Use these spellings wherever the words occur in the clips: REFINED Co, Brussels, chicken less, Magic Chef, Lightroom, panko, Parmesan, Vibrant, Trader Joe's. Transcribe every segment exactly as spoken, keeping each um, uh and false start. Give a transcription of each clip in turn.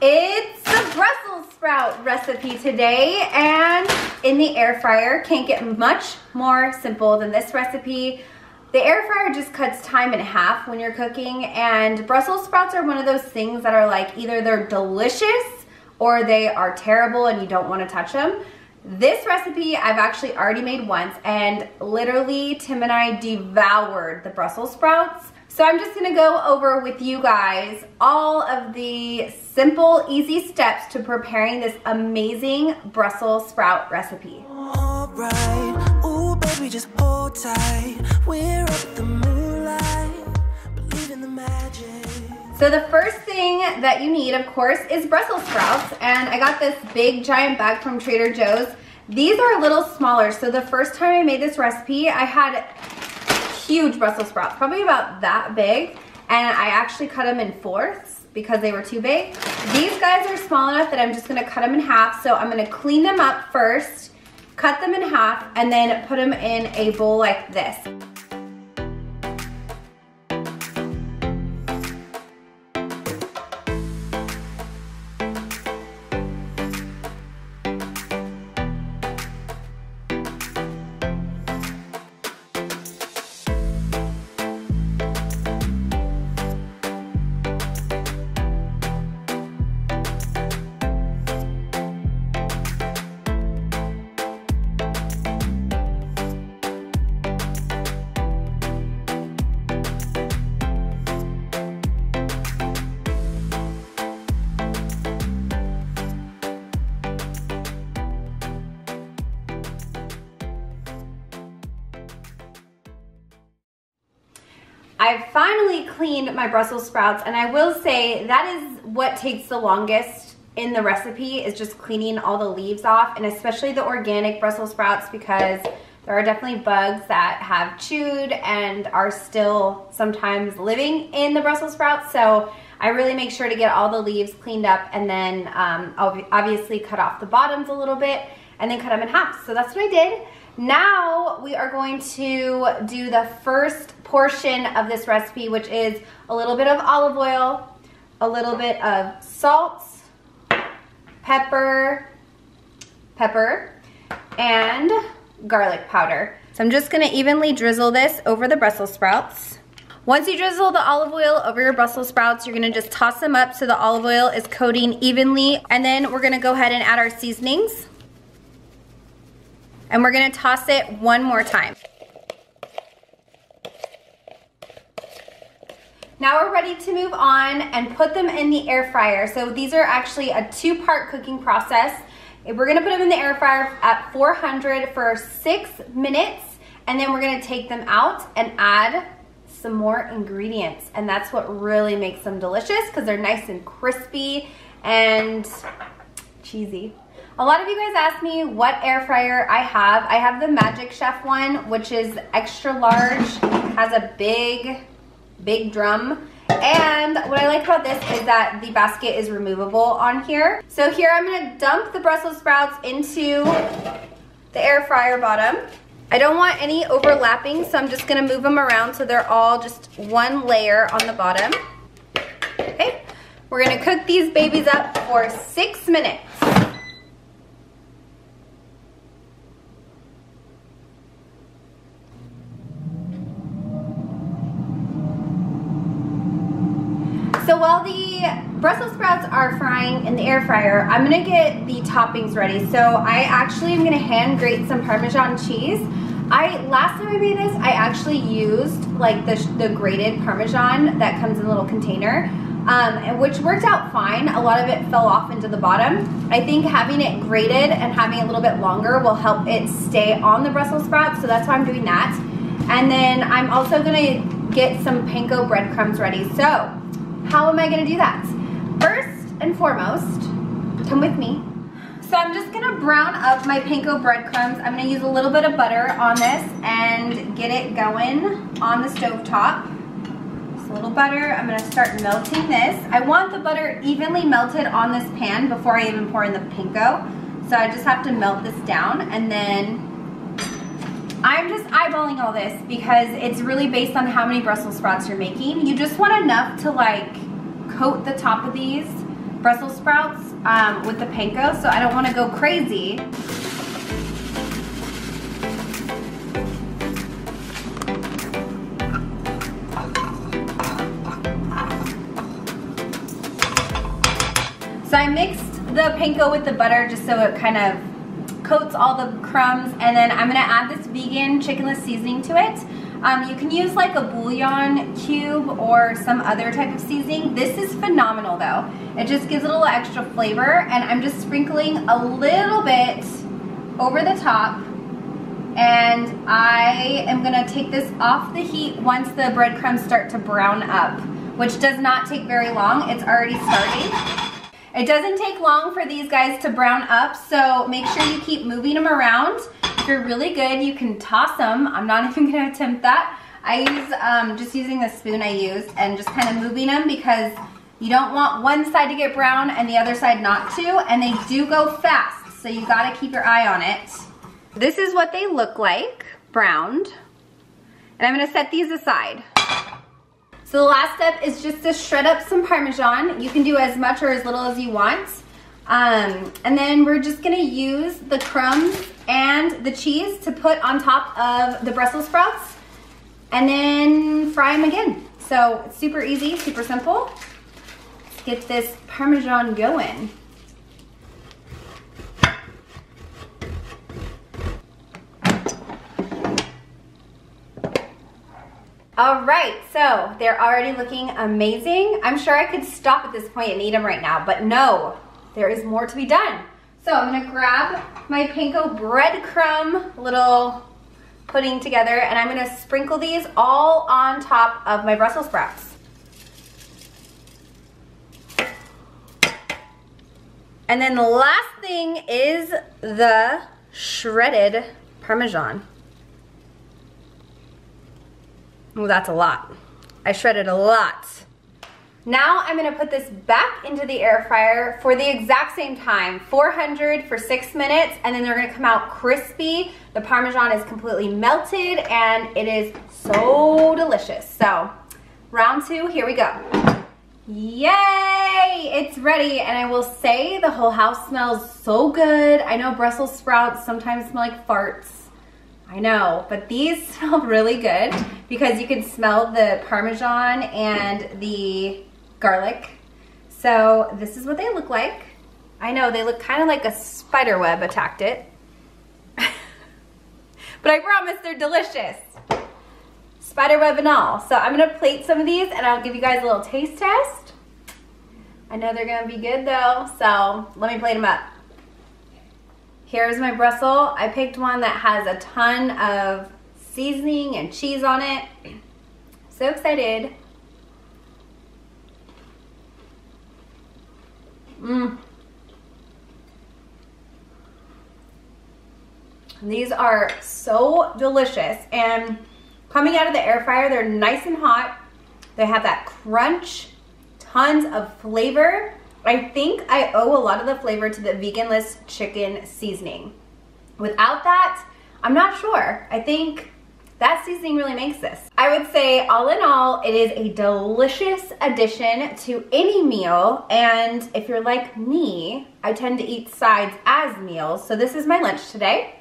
It's the Brussels sprout recipe today, and in the air fryer. Can't get much more simple than this recipe. The air fryer just cuts time in half when you're cooking, and Brussels sprouts are one of those things that are like either they're delicious or they are terrible and you don't want to touch them. This recipe I've actually already made once, and literally Tim and I devoured the Brussels sprouts. So I'm just gonna go over with you guys all of the simple, easy steps to preparing this amazing Brussels sprout recipe. All right. Ooh, baby, just hold tight. We're up the moonlight, believe in the magic. So the first thing that you need, of course, is Brussels sprouts. And I got this big giant bag from Trader Joe's. These are a little smaller. So the first time I made this recipe, I had huge Brussels sprouts, probably about that big. And I actually cut them in fourths because they were too big. These guys are small enough that I'm just gonna cut them in half. So I'm gonna clean them up first, cut them in half, and then put them in a bowl like this. I've finally cleaned my Brussels sprouts, and I will say that is what takes the longest in the recipe, is just cleaning all the leaves off, and especially the organic Brussels sprouts, because there are definitely bugs that have chewed and are still sometimes living in the Brussels sprouts. So I really make sure to get all the leaves cleaned up, and then um, I'll obviously cut off the bottoms a little bit and then cut them in half. So that's what I did. Now we are going to do the first portion of this recipe, which is a little bit of olive oil, a little bit of salt, pepper, pepper, and garlic powder. So I'm just gonna evenly drizzle this over the Brussels sprouts. Once you drizzle the olive oil over your Brussels sprouts, you're gonna just toss them up so the olive oil is coating evenly. And then we're gonna go ahead and add our seasonings. And we're gonna toss it one more time. Now we're ready to move on and put them in the air fryer. So these are actually a two-part cooking process. We're gonna put them in the air fryer at four hundred for six minutes, and then we're gonna take them out and add some more ingredients. And that's what really makes them delicious, because they're nice and crispy and cheesy. A lot of you guys ask me what air fryer I have. I have the Magic Chef one, which is extra large, has a big, big drum. And what I like about this is that the basket is removable on here. So here I'm gonna dump the Brussels sprouts into the air fryer bottom. I don't want any overlapping, so I'm just gonna move them around so they're all just one layer on the bottom. Okay, we're gonna cook these babies up for six minutes. So while the Brussels sprouts are frying in the air fryer, I'm gonna get the toppings ready. So I actually am gonna hand grate some Parmesan cheese. I last time I made this, I actually used like the, the grated Parmesan that comes in a little container, um, which worked out fine. A lot of it fell off into the bottom. I think having it grated and having it a little bit longer will help it stay on the Brussels sprouts, so that's why I'm doing that. And then I'm also gonna get some panko breadcrumbs ready. So how am I gonna do that? First and foremost, come with me. So I'm just gonna brown up my panko breadcrumbs. I'm gonna use a little bit of butter on this and get it going on the stove top. Just a little butter, I'm gonna start melting this. I want the butter evenly melted on this pan before I even pour in the panko. So I just have to melt this down, and then I'm just eyeballing all this because it's really based on how many Brussels sprouts you're making. You just want enough to like coat the top of these Brussels sprouts um, with the panko, so I don't want to go crazy. So I mixed the panko with the butter just so it kind of coats all the crumbs, and then I'm gonna add this vegan chickenless seasoning to it. Um, you can use like a bouillon cube or some other type of seasoning. This is phenomenal though. It just gives it a little extra flavor, and I'm just sprinkling a little bit over the top, and I am gonna take this off the heat once the breadcrumbs start to brown up, which does not take very long. It's already starting. It doesn't take long for these guys to brown up, so make sure you keep moving them around. They're really good. You can toss them. I'm not even gonna attempt that. I use um, just using the spoon I used and just kind of moving them, because you don't want one side to get brown and the other side not to, and they do go fast, so you gotta keep your eye on it. This is what they look like, browned, and I'm gonna set these aside. So the last step is just to shred up some Parmesan. You can do as much or as little as you want. Um, and then we're just gonna use the crumbs and the cheese to put on top of the Brussels sprouts, and then fry them again. So it's super easy, super simple. Let's get this Parmesan going. All right, so they're already looking amazing. I'm sure I could stop at this point and eat them right now, but no, there is more to be done. So I'm gonna grab my panko breadcrumb little pudding together, and I'm gonna sprinkle these all on top of my Brussels sprouts. And then the last thing is the shredded Parmesan. Oh, that's a lot. I shredded a lot. Now I'm gonna put this back into the air fryer for the exact same time, four hundred for six minutes, and then they're gonna come out crispy. The Parmesan is completely melted, and it is so delicious. So, round two, here we go. Yay, it's ready, and I will say the whole house smells so good. I know Brussels sprouts sometimes smell like farts. I know, but these smell really good because you can smell the Parmesan and the garlic. So this is what they look like. I know, they look kind of like a spider web attacked it. But I promise they're delicious. Spider web and all. So I'm gonna plate some of these, and I'll give you guys a little taste test. I know they're gonna be good though, so let me plate them up. Here's my Brussels. I picked one that has a ton of seasoning and cheese on it. So excited. Mmm. These are so delicious, and coming out of the air fryer, they're nice and hot. They have that crunch, tons of flavor. I think I owe a lot of the flavor to the veganless chicken seasoning. Without that, I'm not sure. I think that seasoning really makes this. I would say all in all, it is a delicious addition to any meal, and if you're like me, I tend to eat sides as meals, so this is my lunch today,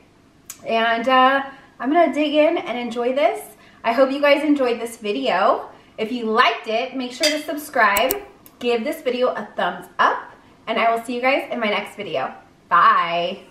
and uh, I'm gonna dig in and enjoy this. I hope you guys enjoyed this video. If you liked it, make sure to subscribe. Give this video a thumbs up, and I will see you guys in my next video. Bye.